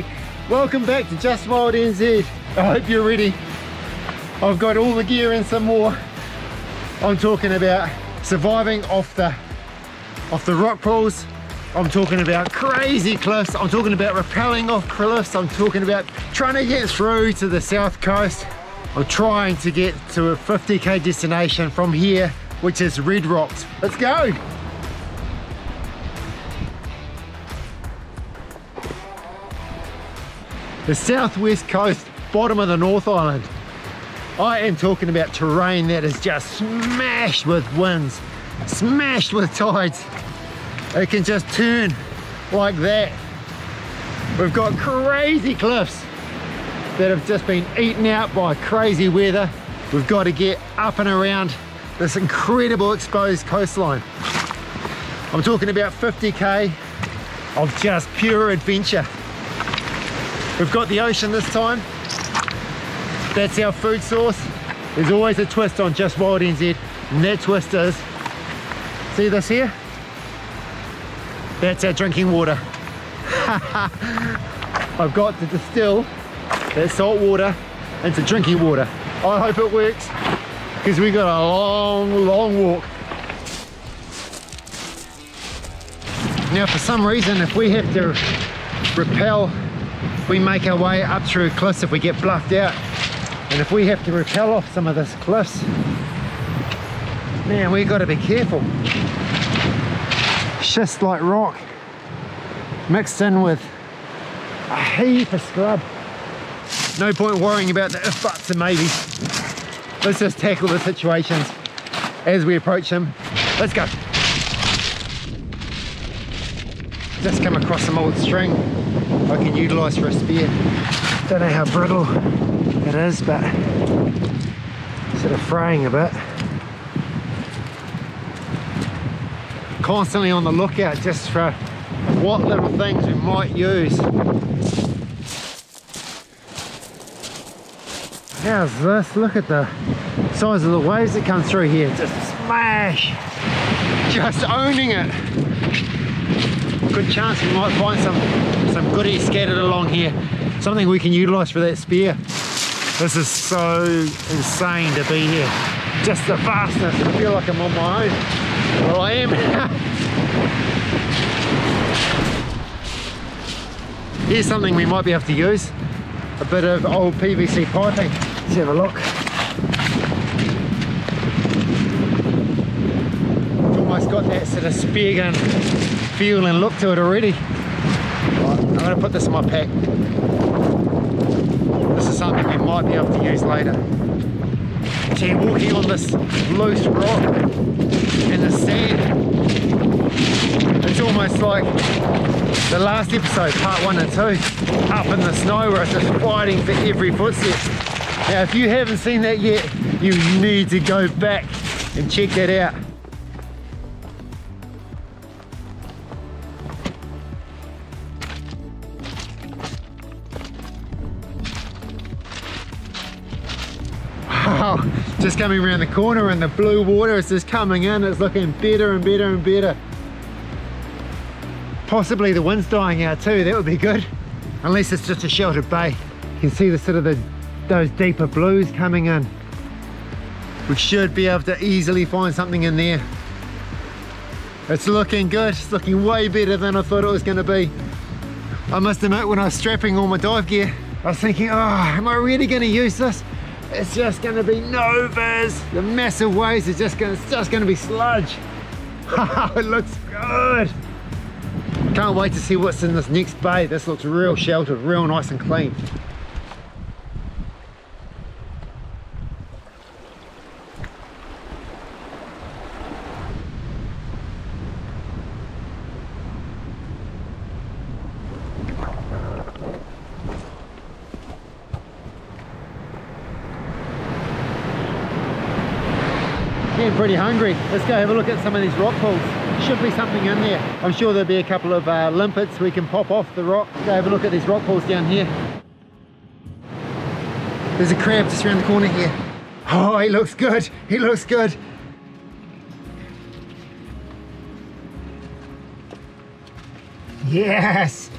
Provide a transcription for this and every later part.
Hey, welcome back to Just Wild NZ. I hope you're ready. I've got all the gear and some more. I'm talking about surviving off the rock pools. I'm talking about crazy cliffs. I'm talking about rappelling off cliffs. I'm talking about trying to get through to the south coast. I'm trying to get to a 50k destination from here, which is Red Rocks. Let's go. The southwest coast, bottom of the North Island. I am talking about terrain that is just smashed with winds, smashed with tides. It can just turn like that. We've got crazy cliffs that have just been eaten out by crazy weather. We've got to get up and around this incredible exposed coastline. I'm talking about 50k of just pure adventure. We've got the ocean this time. That's our food source. There's always a twist on Just Wild NZ, and that twist is, see this here? That's our drinking water. I've got to distill that salt water into drinking water. I hope it works, because we got a long, long walk. Now, for some reason, if we have to rappel, we make our way up through cliffs if we get bluffed out, and if we have to rappel off some of these cliffs, man, we got to be careful. Schist like rock mixed in with a heap of scrub. No point worrying about the if, buts and maybes. Let's just tackle the situations as we approach them. Let's go. Just come across some old string I can utilise for a spear. Don't know how brittle it is, but sort of fraying a bit. Constantly on the lookout just for what little things we might use. How's this? Look at the size of the waves that come through here. Just smash! Just owning it. Good chance we might find some goodies scattered along here. Something we can utilise for that spear. This is so insane to be here. Just the vastness. I feel like I'm on my own. Well, I am. Here's something we might be able to use. A bit of old PVC piping. Let's have a look. It's almost got that sort of spear gun feel and look to it already. Right, I'm going to put this in my pack. This is something we might be able to use later. Gee, walking on this loose rock and the sand, it's almost like the last episode, part 1 and 2, up in the snow where it's just fighting for every footstep. Now, if you haven't seen that yet, you need to go back and check that out. Just coming around the corner, and the blue water is just coming in. It's looking better and better and better. Possibly the wind's dying out too. That would be good, unless it's just a sheltered bay. You can see the sort of those deeper blues coming in. We should be able to easily find something in there. It's looking good. It's looking way better than I thought it was going to be. I must admit, when I was strapping all my dive gear, I was thinking, oh, am I really going to use this? It's just going to be novas. The massive waves are just going to be sludge. It looks good. Can't wait to see what's in this next bay. This looks real sheltered, real nice and clean. I'm pretty hungry. Let's go have a look at some of these rock pools. Should be something in there. I'm sure there'll be a couple of limpets we can pop off the rock. Let's go have a look at these rock pools down here. There's a crab just around the corner here. Oh, he looks good. He looks good. Yes.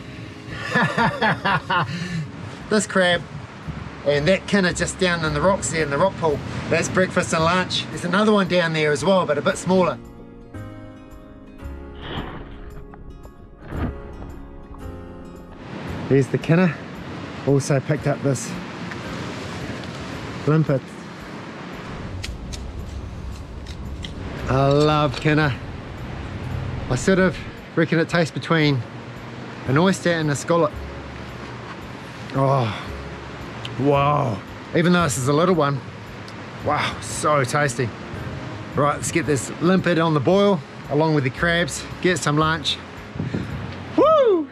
This crab and that kinna just down in the rocks there in the rock pool, that's breakfast and lunch. There's another one down there as well, but a bit smaller. There's the kinna. Also picked up this limpet. I love kinna. I sort of reckon it tastes between an oyster and a scallop. Oh, wow. Even though this is a little one, wow, so tasty. Right, let's get this limpet on the boil along with the crabs, get some lunch. Woo!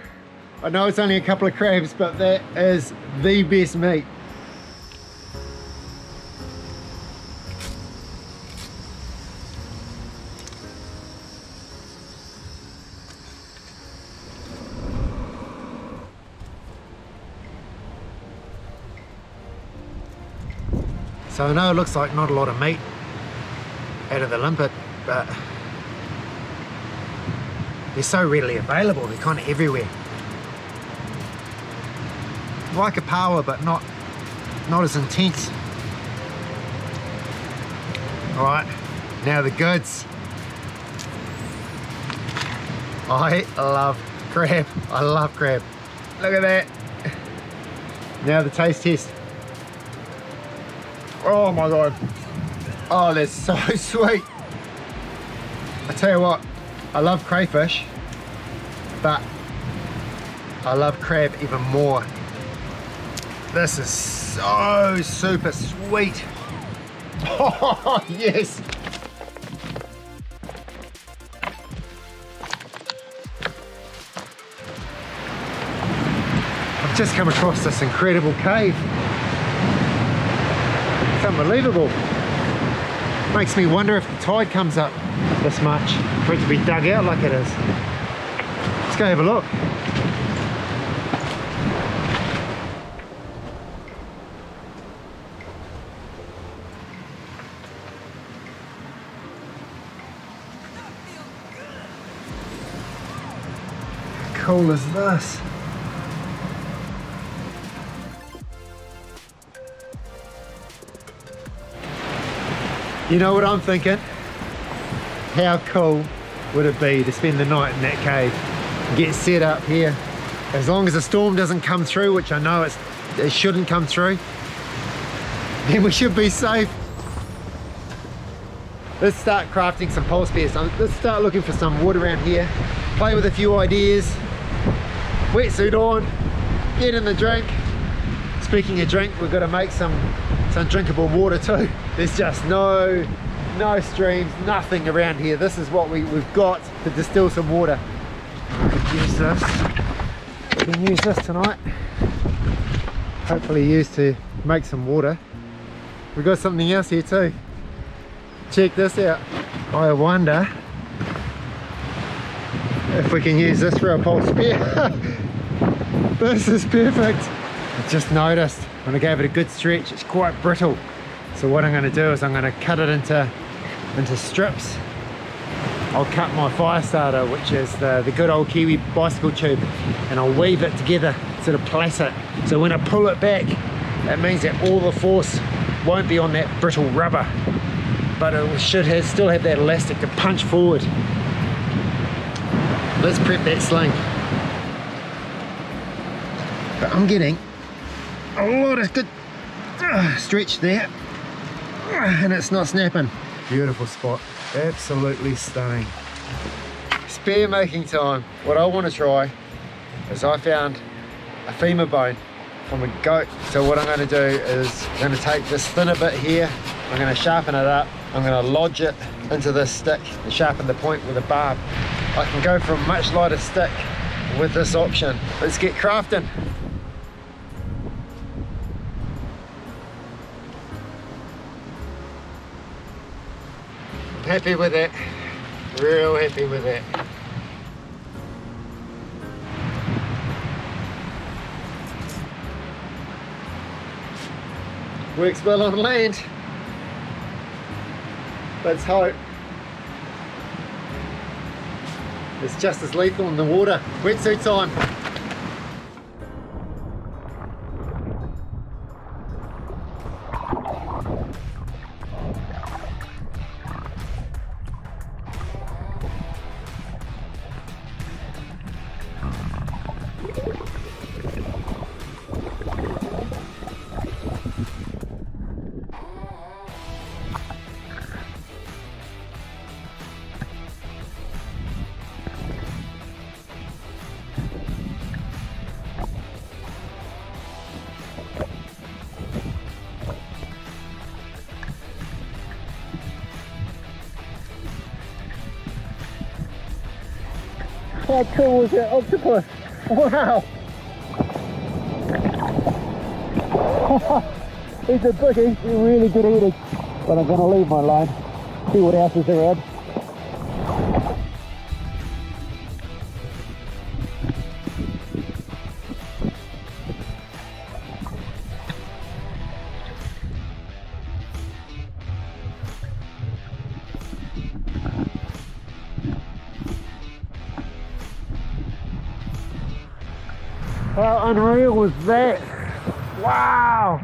I know it's only a couple of crabs, but that is the best meat. So I know it looks like not a lot of meat out of the limpet, but they're so readily available, they're kind of everywhere. Like a pāwa, but not as intense. All right, now the goods. I love crab, I love crab. Look at that. Now the taste test. Oh my God. Oh, that's so sweet. I tell you what, I love crayfish, but I love crab even more. This is so super sweet. Oh, yes. I've just come across this incredible cave. It's unbelievable. Makes me wonder if the tide comes up this much for it to be dug out like it is. Let's go have a look. How cool is this? You know what I'm thinking? How cool would it be to spend the night in that cave, get set up here? As long as the storm doesn't come through, which I know it shouldn't come through, then we should be safe. Let's start crafting some pole spares. Let's start looking for some wood around here, play with a few ideas, wetsuit on, get in the drink. Speaking of drink, we've got to make some drinkable water too. There's just no streams, nothing around here. This is what we've got to distill some water. We could use this. We can use this tonight. Hopefully used to make some water. We've got something else here too. Check this out. I wonder if we can use this for a pole spear. This is perfect. I just noticed when I gave it a good stretch, it's quite brittle. So what I'm going to do is I'm going to cut it into strips. I'll cut my fire starter, which is the good old Kiwi bicycle tube, and I'll weave it together, sort of place it. So when I pull it back, that means that all the force won't be on that brittle rubber, but it should still have that elastic to punch forward. Let's prep that sling. But I'm getting a lot of good stretch there, and it's not snapping. Beautiful spot, absolutely stunning. Spear making time. What I want to try is I found a femur bone from a goat. So what I'm going to do is I'm going to take this thinner bit here, I'm going to sharpen it up, I'm going to lodge it into this stick and sharpen the point with a barb. I can go for a much lighter stick with this option. Let's get crafting. Happy with it, real happy with it. Works well on land. Let's hope. It's just as lethal in the water. Wetsuit time. How cool was that octopus? Wow! He's a boogie, he's really good eating. But I'm going to leave my line, see what else is around. How unreal was that? Wow!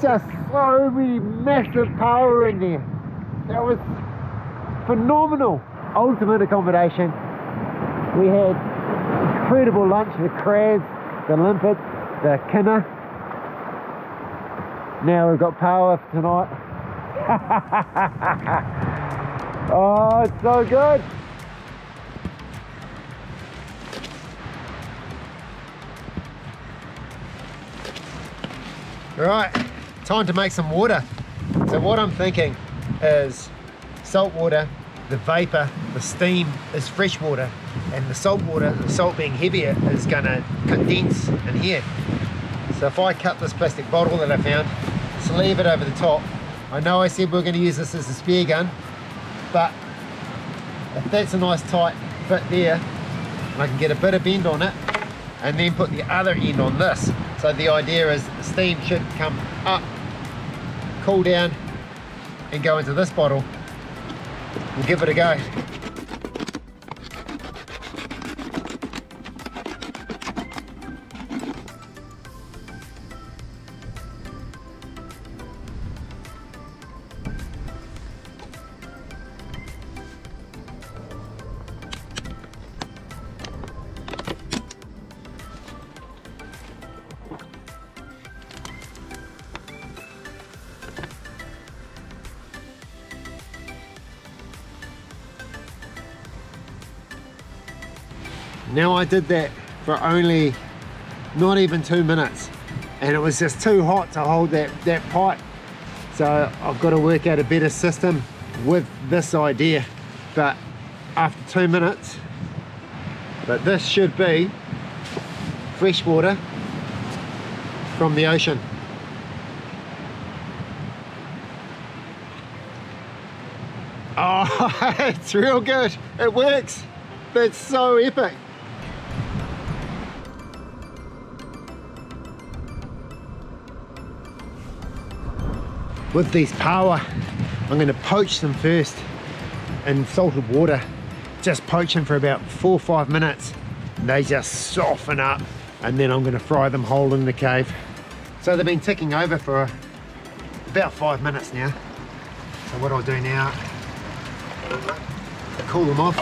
Just so many massive pāwa in there. That was phenomenal. Ultimate accommodation. We had incredible lunch, the crabs, the limpet, the kina. Now we've got pāwa tonight. Oh, it's so good. Right, time to make some water. So what I'm thinking is salt water, the vapor, the steam is fresh water, and the salt water, the salt being heavier, is gonna condense in here. So if I cut this plastic bottle that I found, sleeve it over the top. I know I said we're gonna use this as a spear gun, but if that's a nice tight fit there, I can get a bit of bend on it, and then put the other end on this. So the idea is the steam should come up, cool down, and go into this bottle. We'll give it a go. Now I did that for only not even 2 minutes, and it was just too hot to hold that pipe. So I've got to work out a better system with this idea. But after 2 minutes, but this should be fresh water from the ocean. Oh, it's real good. It works. That's so epic. With these pāwa, I'm going to poach them first in salted water. Just poach them for about 4 or 5 minutes. They just soften up, and then I'm going to fry them whole in the cave. So they've been ticking over for about 5 minutes now. So what I'll do now, cool them off,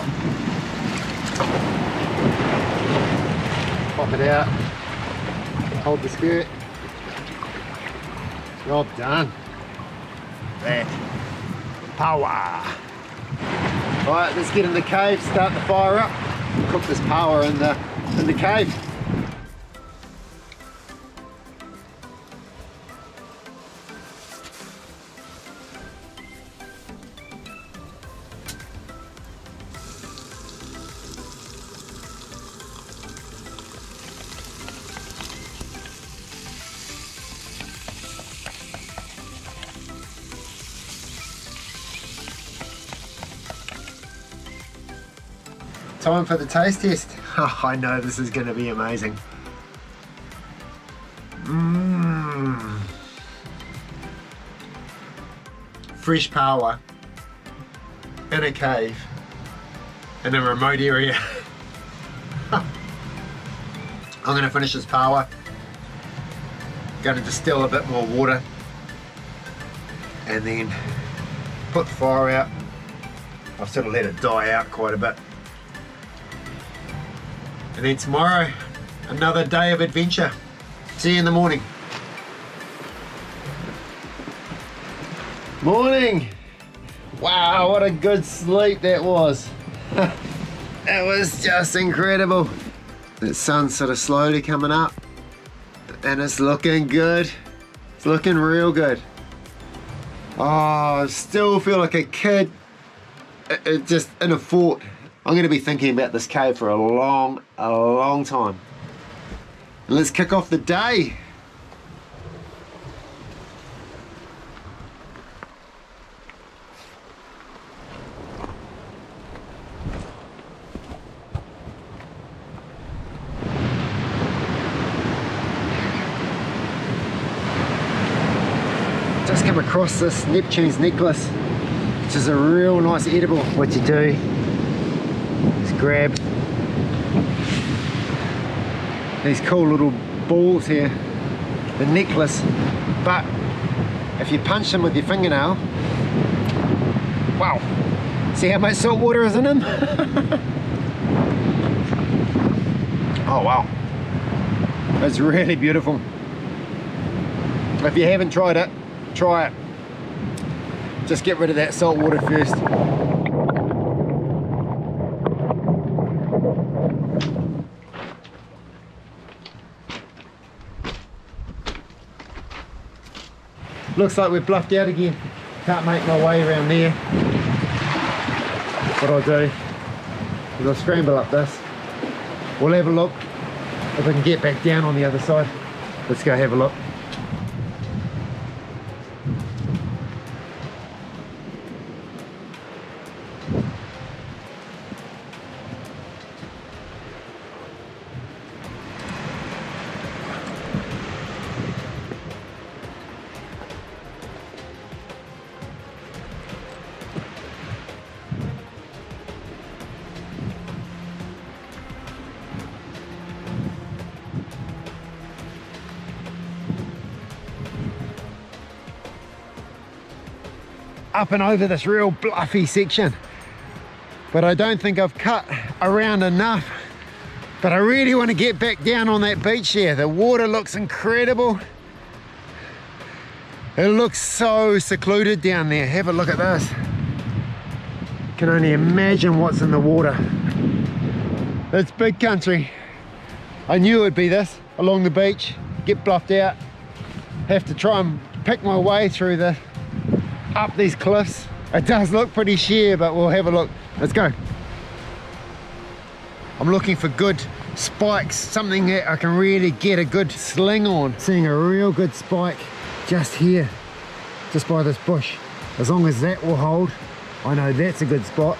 pop it out, hold the skirt. Job done. That pāwa. All right, let's get in the cave, start the fire up, cook this pāwa in the cave. Time for the taste test. Oh, I know this is going to be amazing. Mmm. Fresh pāwa in a cave in a remote area. I'm going to finish this pāwa. Going to distill a bit more water and then put the fire out. I've sort of let it die out quite a bit. And then tomorrow, another day of adventure. See you in the morning. Morning! Wow, what a good sleep that was. It was just incredible. The sun's sort of slowly coming up, and it's looking good. It's looking real good. Oh, I still feel like a kid, just in a fort I'm going to be thinking about this cave for a long time. And let's kick off the day. Just come across this Neptune's necklace, which is a real nice edible. What you do is grab these cool little balls here, the necklace, but if you punch them with your fingernail, wow, see how much salt water is in them? Oh wow, it's really beautiful. If you haven't tried it, try it. Just get rid of that salt water first. Looks like we've bluffed out again. Can't make my way around there. What I'll do is I'll scramble up this. We'll have a look if we can get back down on the other side. Let's go have a look. Up and over this real bluffy section, but I don't think I've cut around enough. But I really want to get back down on that beach there. The water looks incredible. It looks so secluded down there. Have a look at this. Can only imagine what's in the water. It's big country. I knew it'd be this along the beach. Get bluffed out, have to try and pick my way through the up these cliffs. It does look pretty sheer, but we'll have a look. Let's go. I'm looking for good spikes, something that I can really get a good sling on. Seeing a real good spike just here, just by this bush. As long as that will hold, I know that's a good spot.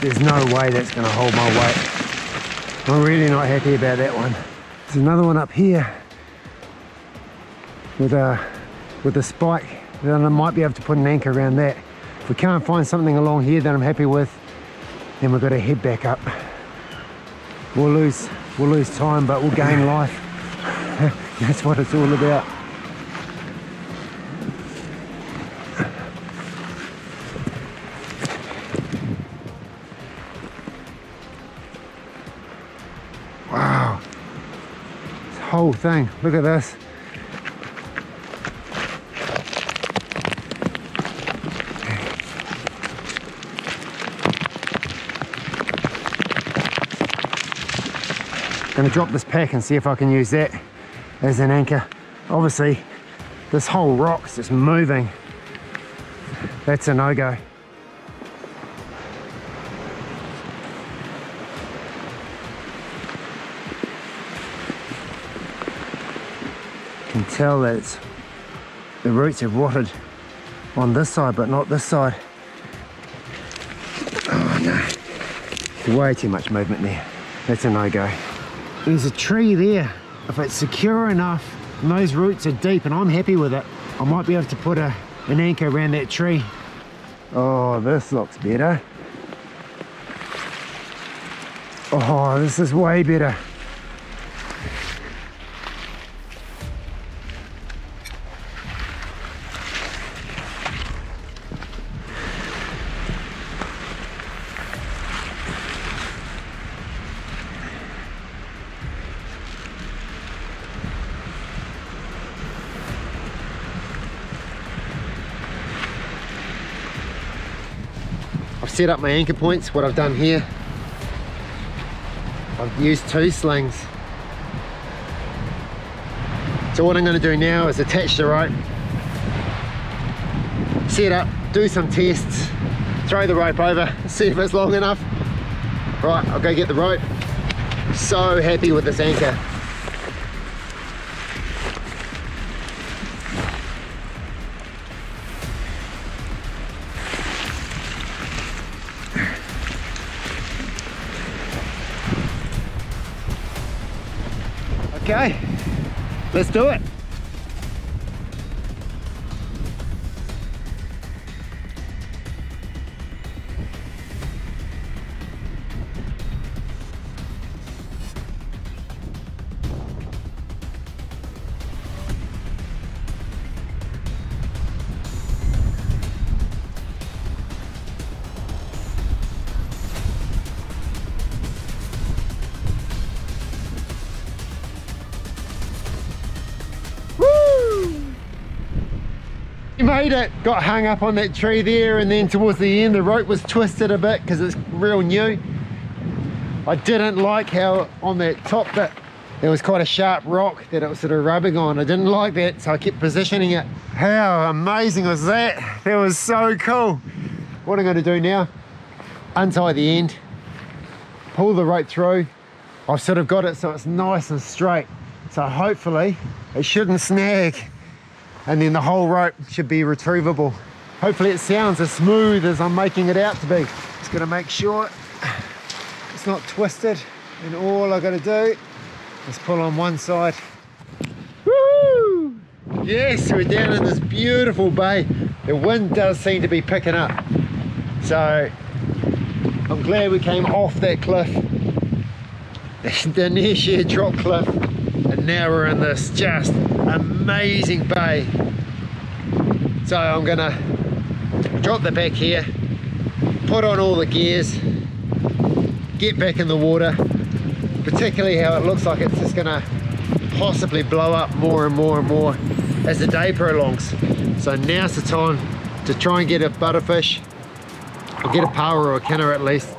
There's no way that's going to hold my weight. I'm really not happy about that one. There's another one up here with a spike. Then I might be able to put an anchor around that. If we can't find something along here that I'm happy with, then we've got to head back up. We'll lose time, but we'll gain life. That's what it's all about. Whole thing, look at this. Gonna drop this pack and see if I can use that as an anchor. Obviously this whole rock's just moving. That's a no-go. Can tell that the roots have rotted on this side, but not this side. Oh no, there's way too much movement there. That's a no-go. There's a tree there. If it's secure enough and those roots are deep and I'm happy with it, I might be able to put an anchor around that tree. Oh, this looks better. Oh, this is way better. Set up my anchor points. What I've done here, I've used two slings. So what I'm going to do now is attach the rope, set up, do some tests, throw the rope over, see if it's long enough. Right, I'll go get the rope. So happy with this anchor. Okay, let's do it. Made it, got hung up on that tree there, and then towards the end the rope was twisted a bit because it's real new. I didn't like how on that top bit there was quite a sharp rock that it was sort of rubbing on. I didn't like that, so I kept positioning it. How amazing was that? That was so cool. What I'm going to do now, untie the end, pull the rope through. I've sort of got it so it's nice and straight, so hopefully it shouldn't snag, and then the whole rope should be retrievable. Hopefully it sounds as smooth as I'm making it out to be. Just gonna make sure it's not twisted, and all I gotta do is pull on one side. Woo! Yes, we're down in this beautiful bay. The wind does seem to be picking up, so I'm glad we came off that cliff, the near sheer drop cliff, and now we're in this just amazing bay. So I'm gonna drop the back here, put on all the gears, get back in the water, particularly how it looks like it's just gonna possibly blow up more and more and more as the day prolongs. So now's the time to try and get a butterfish, or get a pāwa or a kina at least.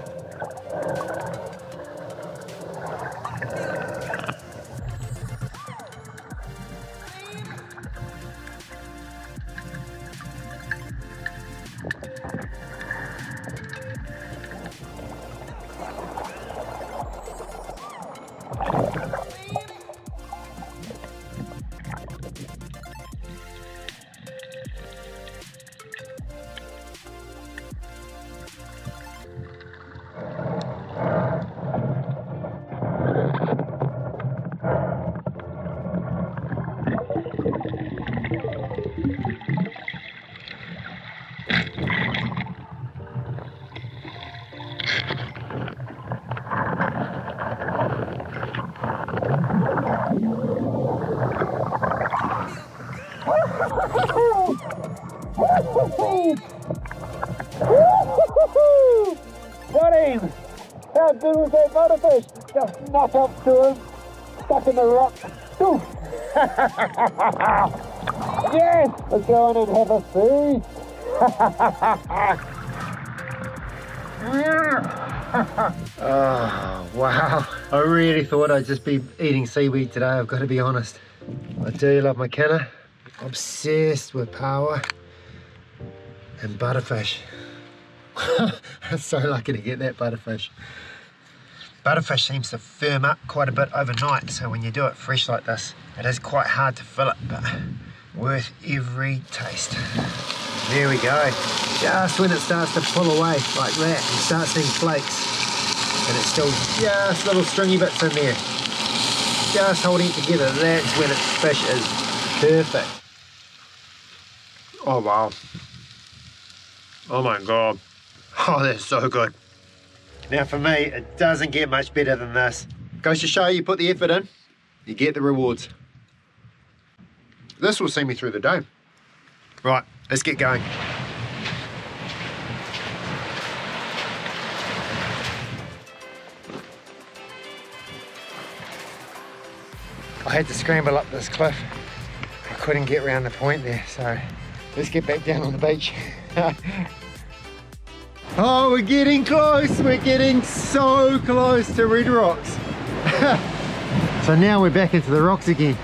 Got him! How good was that butterfish? Just knock up to him, stuck in the rock. Yes! Let's go in and have a feed. Oh, wow. I really thought I'd just be eating seaweed today, I've got to be honest. I do love my kina. Obsessed with pāwa and butterfish. I'm so lucky to get that butterfish. Butterfish seems to firm up quite a bit overnight, so when you do it fresh like this, it is quite hard to fill it, but worth every taste. There we go. Just when it starts to pull away like that, you start seeing flakes, and it's still just little stringy bits in there. Just holding it together, that's when its fish is perfect. Oh wow. Oh my God. Oh, that's so good. Now for me, it doesn't get much better than this. Goes to show you put the effort in, you get the rewards. This will see me through the day. Right, let's get going. I had to scramble up this cliff. I couldn't get around the point there, so let's get back down on the beach. Oh, we're getting close. We're getting so close to Red Rocks. So now we're back into the rocks again.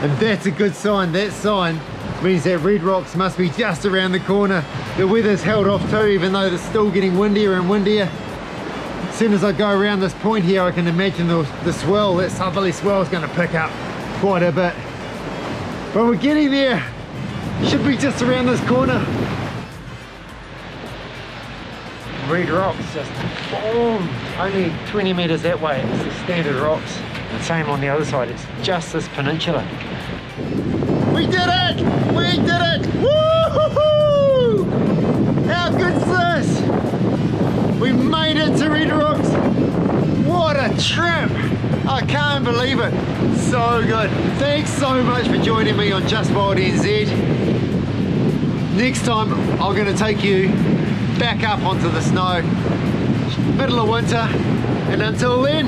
and that's a good sign. That sign means that Red Rocks must be just around the corner. The weather's held off too, even though it's still getting windier and windier. As soon as I go around this point here, I can imagine the swell, that southerly swell is going to pick up quite a bit. But we're getting there. Should be just around this corner. Red Rocks just boom, only 20 metres that way. It's the standard rocks. The same on the other side. It's just this peninsula. We did it! We did it! Woo-hoo-hoo! How good's this? We made it to Red Rocks. What a trip! I can't believe it. So good. Thanks so much for joining me on Just Wild NZ. Next time, I'm going to take you back up onto the snow. Middle of winter, and until then,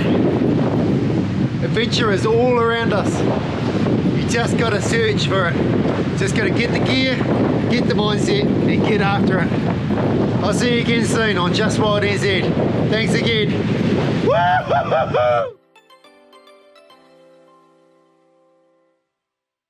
adventure is all around us. You just got to search for it. Just got to get the gear, get the mindset, and get after it. I'll see you again soon on Just Wild NZ. Thanks again. Woo-hoo-hoo-hoo!